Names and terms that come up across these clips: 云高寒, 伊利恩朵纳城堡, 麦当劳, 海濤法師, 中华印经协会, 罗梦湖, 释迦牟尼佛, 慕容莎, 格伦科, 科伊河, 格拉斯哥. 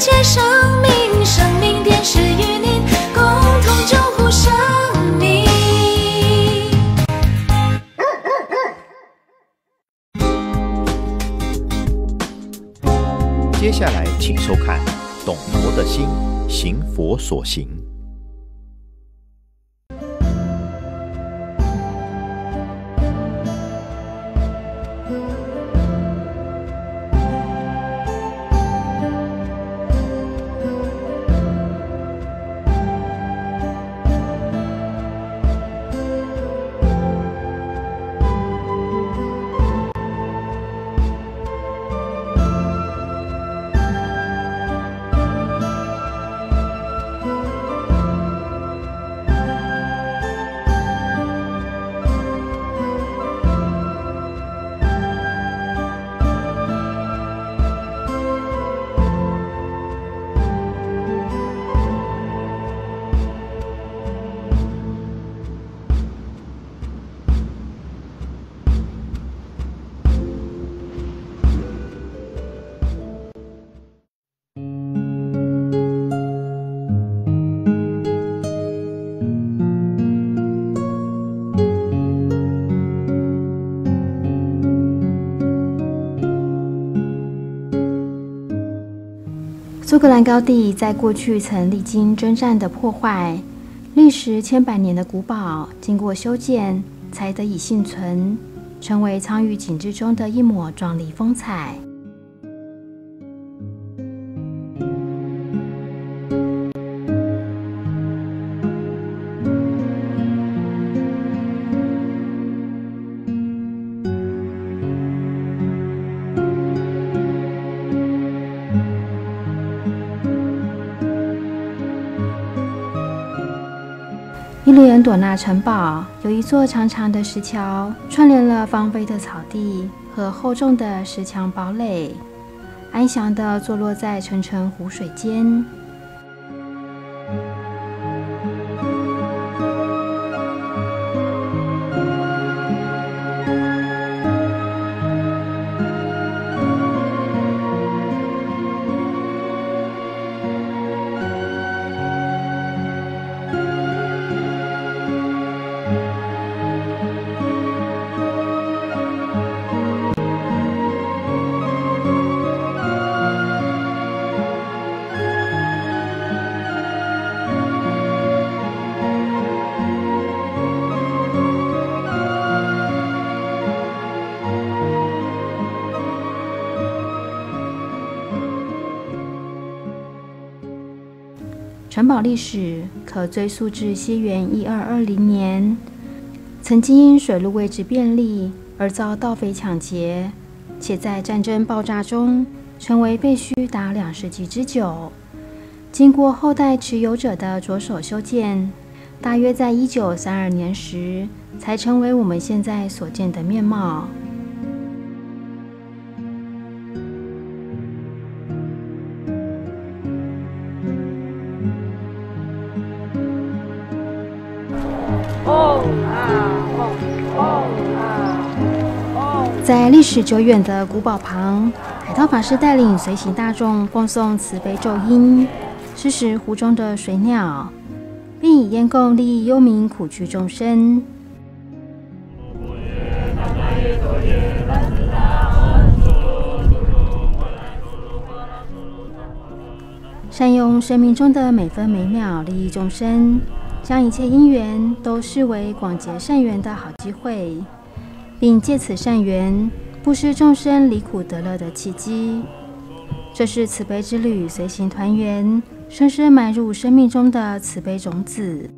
切生命，生命电视与您共同救护生命。接下来，请收看《懂佛的心，行佛所行》。苏格兰高地在过去曾历经征战的破坏，历时千百年的古堡，经过修建才得以幸存，成为苍郁景致中的一抹壮丽风采。伊利恩朵纳城堡有一座长长的石桥，串联了芳菲的草地和厚重的石墙堡垒，安详地坐落在澄澄湖水间。城堡历史可追溯至西元1220年，曾经因水路位置便利而遭盗匪抢劫，且在战争爆炸中成为废墟达2世纪之久。经过后代持有者的着手修建，大约在1932年时才成为我们现在所见的面貌。在历史久远的古堡旁，海涛法师带领随行大众奉诵慈悲咒音，施食湖中的水鸟，并以烟供利益幽冥，苦去众生。善用生命中的每分每秒利益众生，将一切因缘都视为广结善缘的好机会，并借此善缘布施众生离苦得乐的契机，这是慈悲之旅随行团员深深埋入生命中的慈悲种子。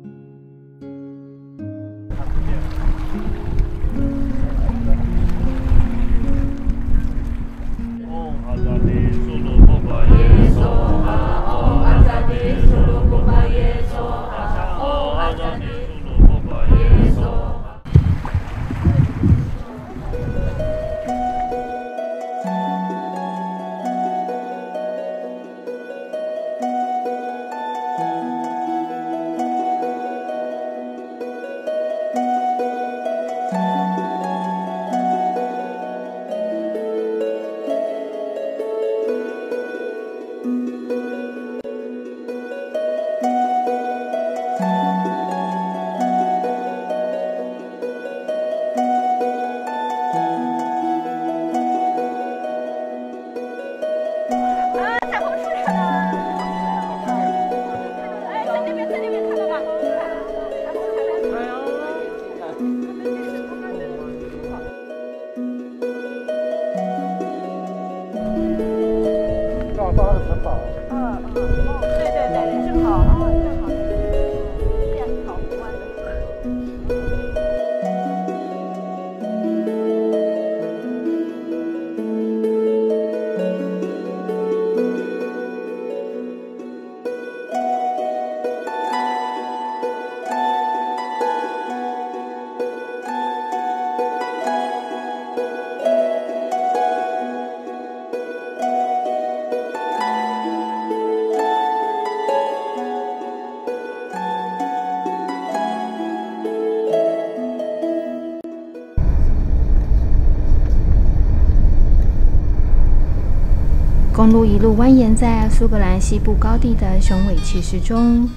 公路一路蜿蜒在苏格兰西部高地的雄伟气势中，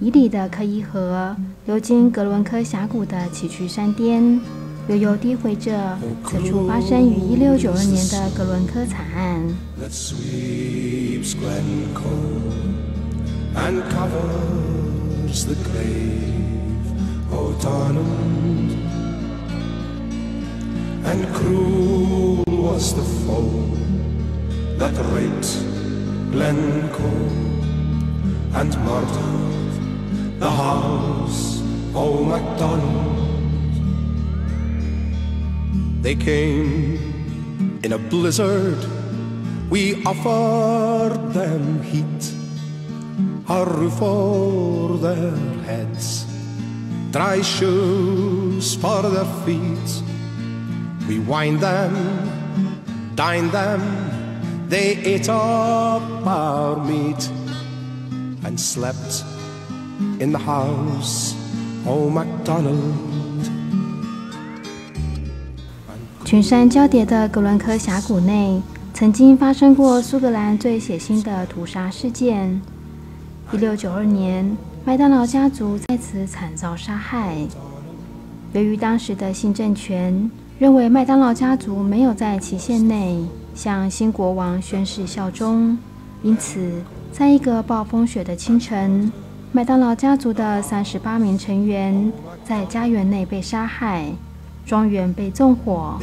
以里的科伊河流经格伦科峡谷的崎岖山巅，悠悠低回着。此处发生于1692年的格伦科惨案。That raped Glencoe and murdered the house of Macdonald. They came in a blizzard, we offered them heat, a roof over their heads, dry shoes for their feet. We wined them, dined them, they ate up our meat and slept in the house of Macdonald. 群山交叠的格伦科峡谷内，曾经发生过苏格兰最血腥的屠杀事件。1692年，麦当劳家族在此惨遭杀害。由于当时的新政权认为麦当劳家族没有在期限内 向新国王宣誓效忠，因此，在一个暴风雪的清晨，麦当劳家族的38名成员在家园内被杀害，庄园被纵火。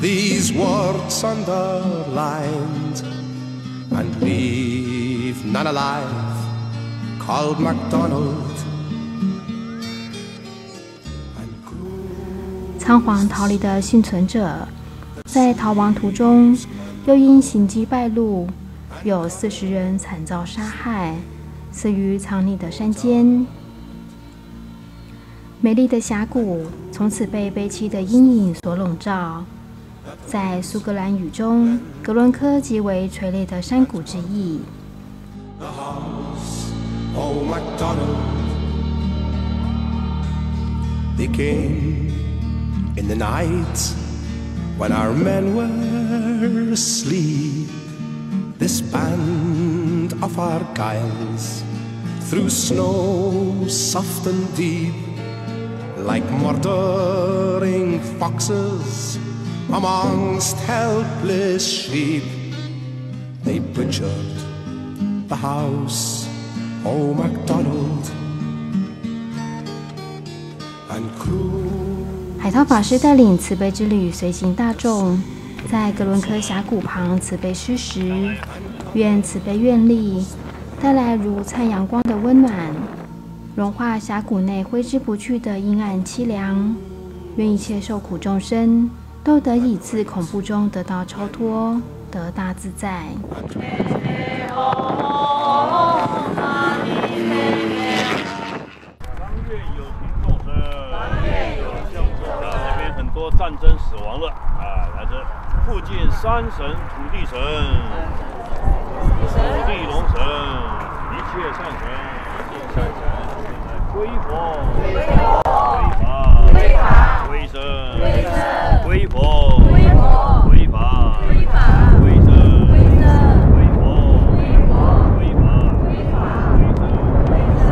These words underlined and leave none alive called Macdonald. 仓皇逃离的幸存者，在逃亡途中又因行迹败露，有40人惨遭杀害，死于藏匿的山间。美丽的峡谷从此被悲戚的阴影所笼罩。 在苏格兰语中，格伦科即为垂泪的山谷之意。Amongst helpless sheep, they butchered the house of Macdonald. And cruel. 海涛法师带领慈悲之旅随行大众，在格伦科峡谷旁慈悲施食，愿慈悲愿力带来如灿阳光的温暖，融化峡谷内挥之不去的阴暗凄凉。愿一切受苦众生 都得以自恐怖中得到超脱，得大自在。那边很多战争死亡了啊，来自附近山神、土地神、土地龙神、一切善神、龟佛、龟法、龟神。 威佛，威佛，威法，威法，威僧，威僧，威佛，威佛，威法，威法，威僧，威僧，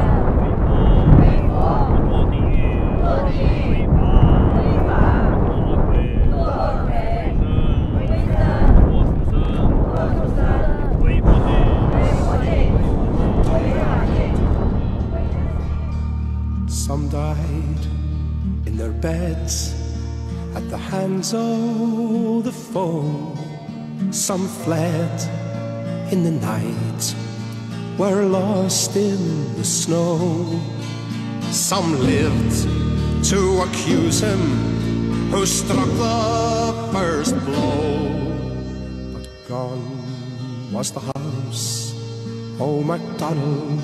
威佛，威佛，堕地狱，堕地狱，威法，威法，堕恶鬼，堕恶鬼，威僧，威僧，堕畜生， oh, the foe. Some fled in the night, were lost in the snow. Some lived to accuse him who struck the first blow. But gone was the house, oh, Macdonald.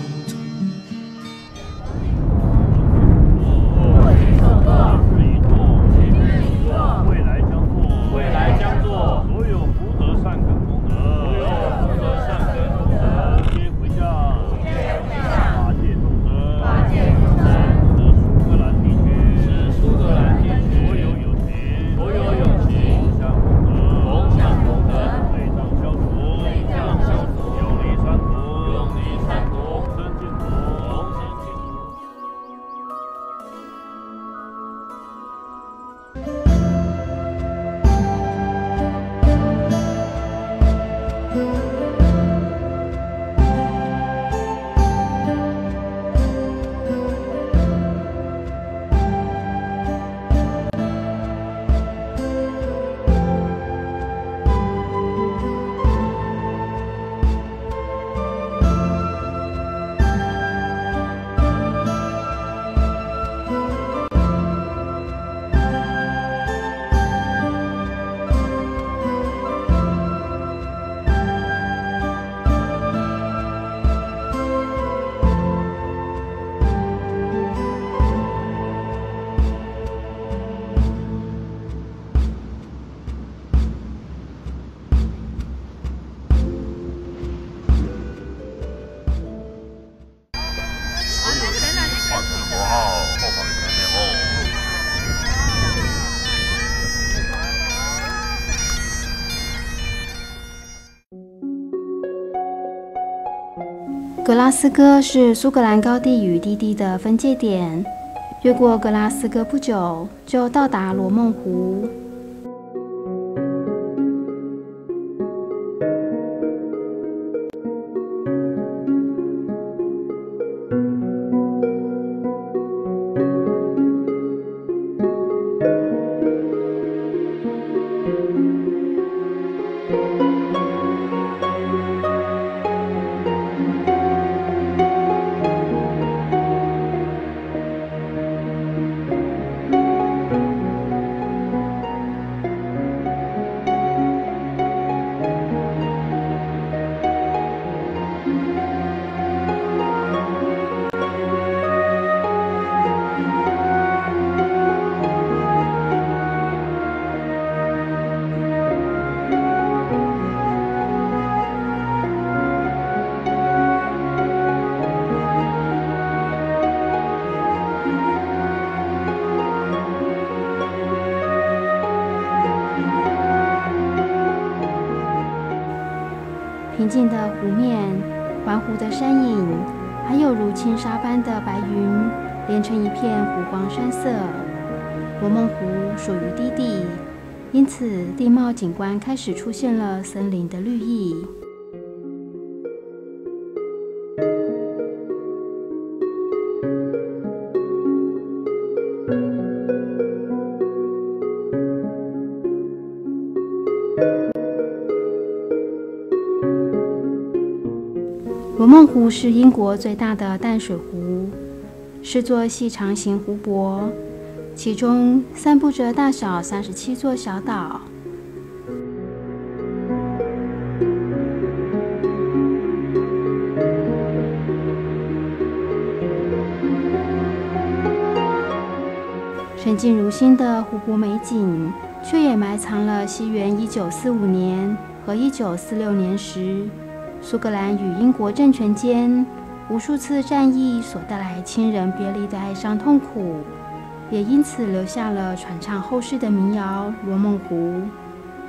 格拉斯哥是苏格兰高地与低地的分界点，越过格拉斯哥不久就到达罗梦湖。平静的湖面，环湖的山影，还有如轻纱般的白云，连成一片湖光山色。罗梦湖属于低地，因此地貌景观开始出现了森林的绿意。 罗梦湖是英国最大的淡水湖，是座细长型湖泊，其中散布着大小37座小岛。沉静如新的湖泊美景，却也埋藏了西元1945年和1946年时 苏格兰与英国政权间无数次战役所带来亲人别离的哀伤痛苦，也因此留下了传唱后世的民谣《罗梦湖》，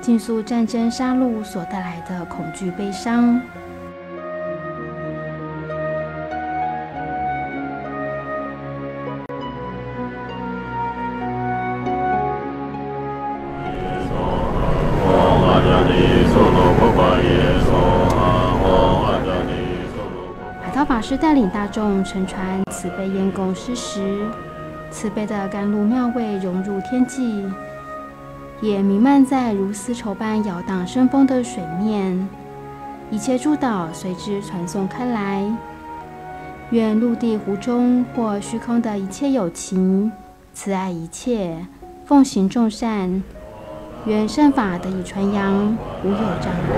尽诉战争杀戮所带来的恐惧悲伤。 法师带领大众乘船慈悲烟供施食，慈悲的甘露妙味融入天际，也弥漫在如丝绸般摇荡生风的水面，一切诸岛随之传送开来。愿陆地、湖中或虚空的一切有情，慈爱一切，奉行众善。愿善法得以传扬，无有障碍。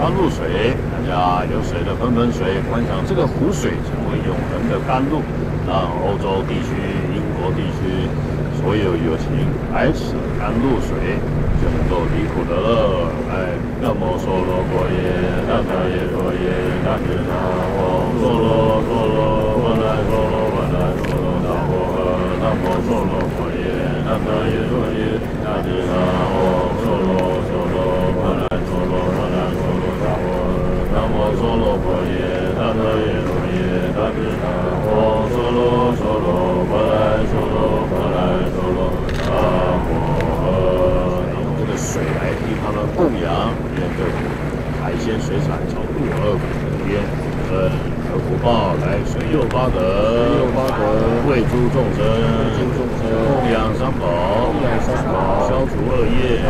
刚入水，大家有水的喷喷水，观赏这个湖水成为永恒的甘露，让欧洲地区、英国地区所有有情来此甘露水，就能够离苦得乐。哎，那么娑罗婆耶，那迦耶婆耶，那俱那哦，娑罗娑罗，万来娑罗万来娑罗，那摩诃，那摩娑罗婆耶，那迦耶婆耶，那俱那哦，娑罗娑罗，万来娑罗万来娑罗，那摩那摩娑罗婆耶，那迦耶婆耶，那俱那哦，娑罗娑罗，万来娑罗万来娑罗，那摩诃。 水来替他们供养，面对海鲜水产常驻二股之间，而福报来随佑八德，为诸众生，供养三宝，消除恶业，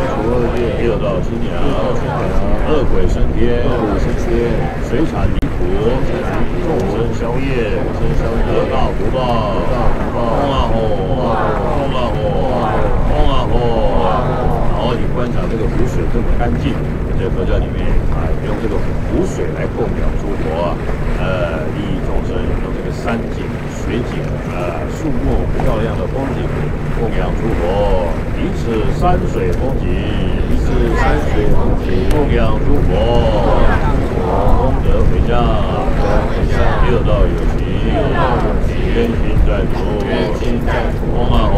六道清凉，恶鬼升天，水产离苦，众生消业，得大福报，嗡啊吽，你观察这个湖水这么干净，在佛教里面啊，用这个湖水来供养诸佛啊，利益众生，用这个山景、水景啊、树木漂亮的风景供养诸佛，以此山水风景，供养诸佛，功德回向，六道有情，愿心在主，嗡啊吽。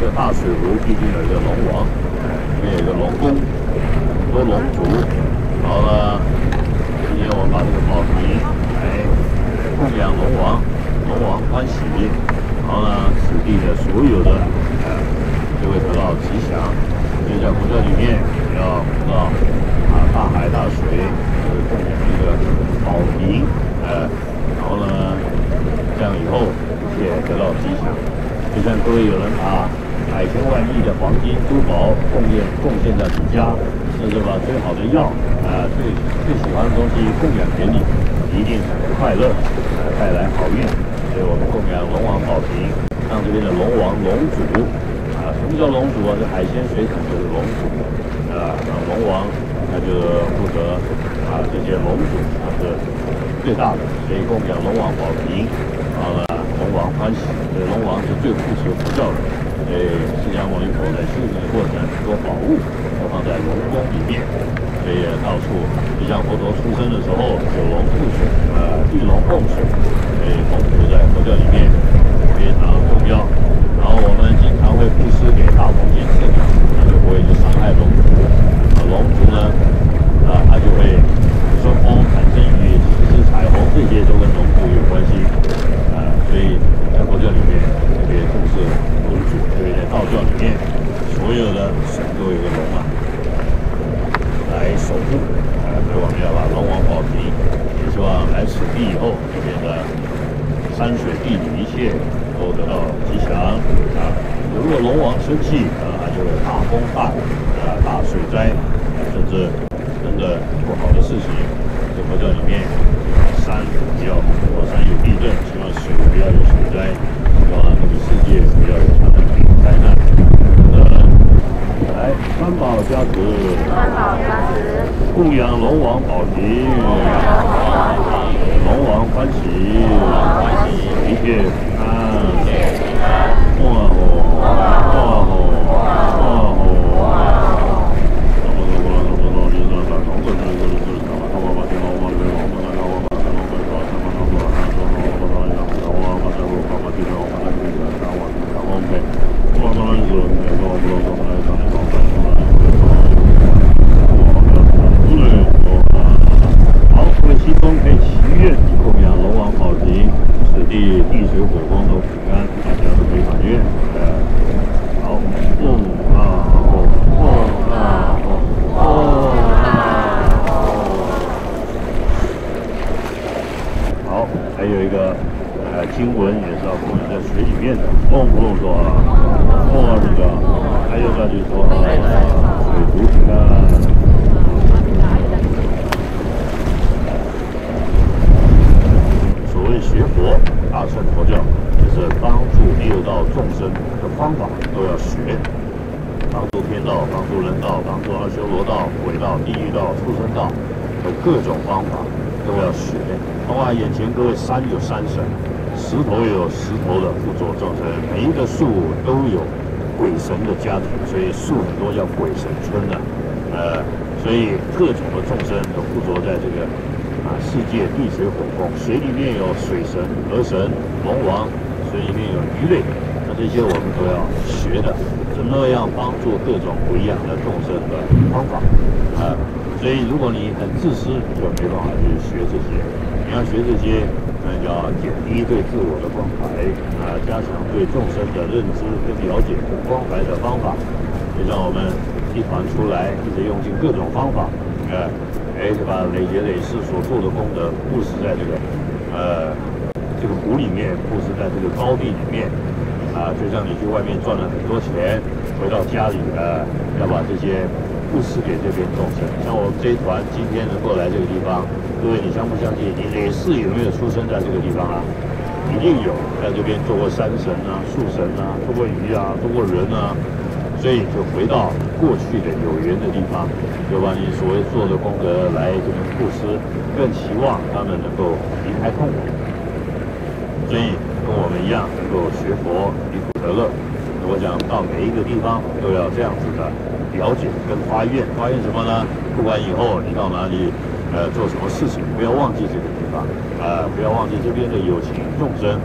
个大水湖毕竟有一个龙王，里面有一个龙宫，很多龙族，然后呢。 今天我把这个宝瓶来供养龙王，龙王欢喜，然后呢，此地的所有的就会得到吉祥。因为在佛教里面，你要知道啊，大海大水，供养一个宝瓶，然后呢，这样以后也得到吉祥。就像各位有人把百千万亿的黄金珠宝贡献在你家，甚至把最好的药。 最喜欢的东西供养给你，一定很快乐，带来好运。所以我们供养龙王宝瓶，让这边的龙王龙主啊，什么叫龙主啊？这海鲜水产就是龙主啊，让龙王他就负责啊这些龙主他是最大的，所以供养龙王宝瓶，然后呢龙王欢喜，所以龙王是最负责佛教的。 释迦牟尼佛在修行的过程，很多宝物都放在龙宫里面，所以到处，就像佛陀出生的时候有龙吐水，地龙供水，所以龙就在佛教里面非常重要。然后我们经常会布施给大龙精神，那就不会去伤害龙族。龙族呢，它就会春风产生雨，时时彩虹，这些都跟龙族有关系。所以在佛教里面特别重视。 对，在道教里面，所有的神都有个龙啊，来守护。所以我们要把龙王宝瓶，也希望来此地以后，这边的山水地理一切都得到吉祥啊。如果龙王生气，他就会大风大雨大水灾，甚至真的不好的事情。在佛教里面，山比较火山有地震，希望水不要有水灾，希望这个世界不要有。 灾难，来三宝加持，供养龙王宝瓶，龙王欢喜，一切平安，哇哦，哇哦，地地水火风都平安，大家都非常愉快。好，好，还有一个经文也是要供养在水里面的，动不动说啊，这个，还有个就是说水族平安。 学佛大乘佛教，就是帮助六道众生的方法都要学，帮助天道、帮助人道、帮助阿修罗道、鬼道、地狱道、畜生道，有各种方法都要学。另外，眼前各位山有山神，石头也有石头的附着众生，每一个树都有鬼神的家庭，所以树很多叫鬼神村的、所以各种的众生都附着在这个。 世界地水火风，水里面有水神、河神、龙王，水里面有鱼类，那这些我们都要学的，是那样帮助各种不一样的众生的方法啊、所以如果你很自私，你就没办法去学这些。你要学这些，那要减低对自我的关怀啊、加强对众生的认知跟了解跟关怀的方法，就让我们一团出来，一直用尽各种方法，就把累劫累世所做的功德布施在这个，这个湖里面，布施在这个高地里面，就像你去外面赚了很多钱，回到家里要把这些布施给这边众生。像我们这一团今天能够来这个地方，各位你相不相信？你累世有没有出生在这个地方啊？一定有，在这边做过山神啊、树神啊，做过鱼啊，做过人啊。 所以就回到过去的有缘的地方，就把你所做的功德来这个布施，更期望他们能够离开痛苦。所以跟我们一样能够学佛离苦得乐。我想到每一个地方都要这样子的了解跟发愿，发愿什么呢？不管以后你到哪里，做什么事情，不要忘记这个地方，不要忘记这边的有情众生。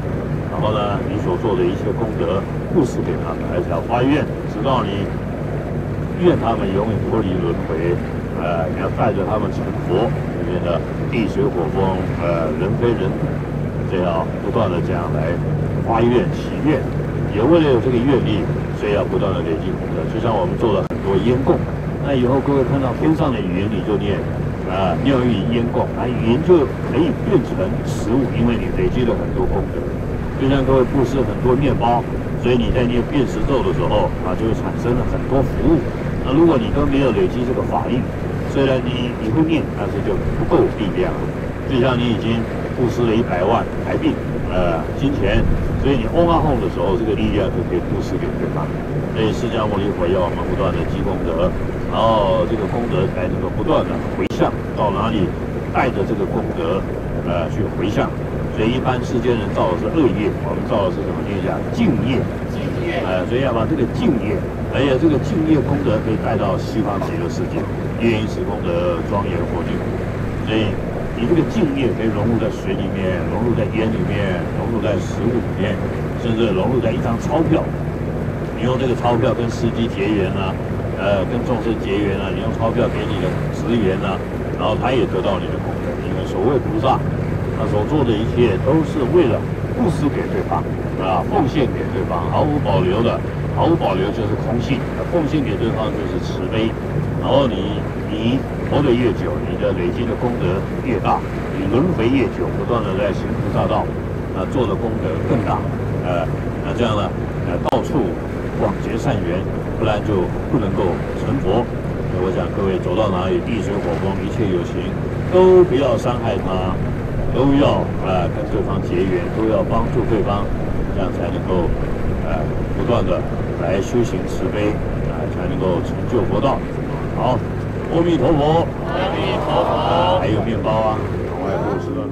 然后呢，你所做的一切功德，布施给他们，而且要发愿，直到你愿他们永远脱离轮回。你要带着他们成佛，里面的地水火风，人非人，这样不断的这样来发愿祈愿。也为了有这个愿力，所以要不断的累积功德。就像我们做了很多烟供，那以后各位看到天上的云，你就念。 妙语烟供，云就可以变成食物，因为你累积了很多功德。就像各位布施很多面包，所以你在念辨识咒的时候就会产生了很多服务。那如果你都没有累积这个法力，虽然你会念，但是就不够力量。就像你已经布施了100万台币，金钱，所以你嗡啊吽的时候，这个力量就可以布施给对方。所以释迦牟尼佛要我们不断的积功德。 然后这个功德才能够不断的回向到哪里，带着这个功德，去回向。所以一般世间人造的是恶业，我们造的是什么？念一下净业。净业。所以要把这个净业，而且这个净业功德可以带到西方极乐世界，愿以此功德庄严佛净土。所以你这个净业可以融入在水里面，融入在烟里面，融入在食物里面，甚至融入在一张钞票。你用这个钞票跟司机结缘啊。 跟众生结缘啊，你用钞票给你的职员啊，然后他也得到你的功德。因为所谓菩萨，他所做的一切都是为了布施给对方啊，奉献给对方，毫无保留的，毫无保留就是空性，奉献给对方就是慈悲。然后你活得越久，你的累积的功德越大，你轮回越久，不断的在行菩萨道，做的功德更大。那这样呢，到处广结善缘。 不然就不能够成佛。我想各位走到哪里，地水火风一切有情，都不要伤害他，都要跟对方结缘，都要帮助对方，这样才能够不断的来修行慈悲，才能够成就佛道。好，阿弥陀佛，阿弥陀佛，还有面包啊，往外布施了。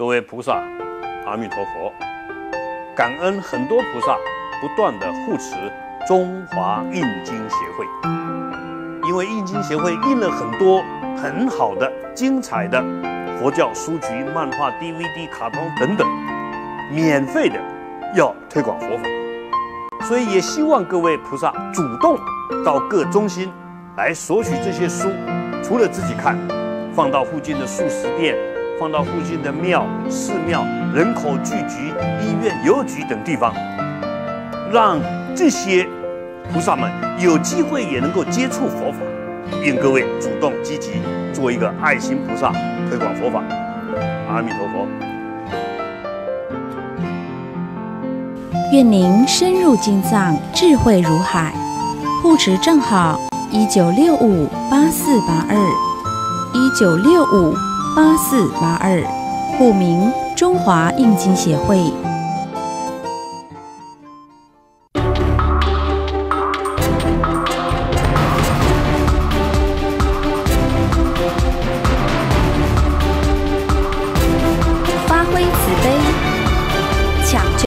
各位菩萨，阿弥陀佛！感恩很多菩萨不断的护持中华印经协会，因为印经协会印了很多很好的、精彩的佛教书籍、漫画、DVD、卡通等等，免费的要推广佛法，所以也希望各位菩萨主动到各中心来索取这些书，除了自己看，放到附近的素食店，放到附近的庙、寺庙、人口聚集、医院、邮局等地方，让这些菩萨们有机会也能够接触佛法。愿各位主动积极，做一个爱心菩萨，推广佛法。阿弥陀佛。愿您深入经藏，智慧如海。护持正好。19658482，19658482，户名中华印经协会。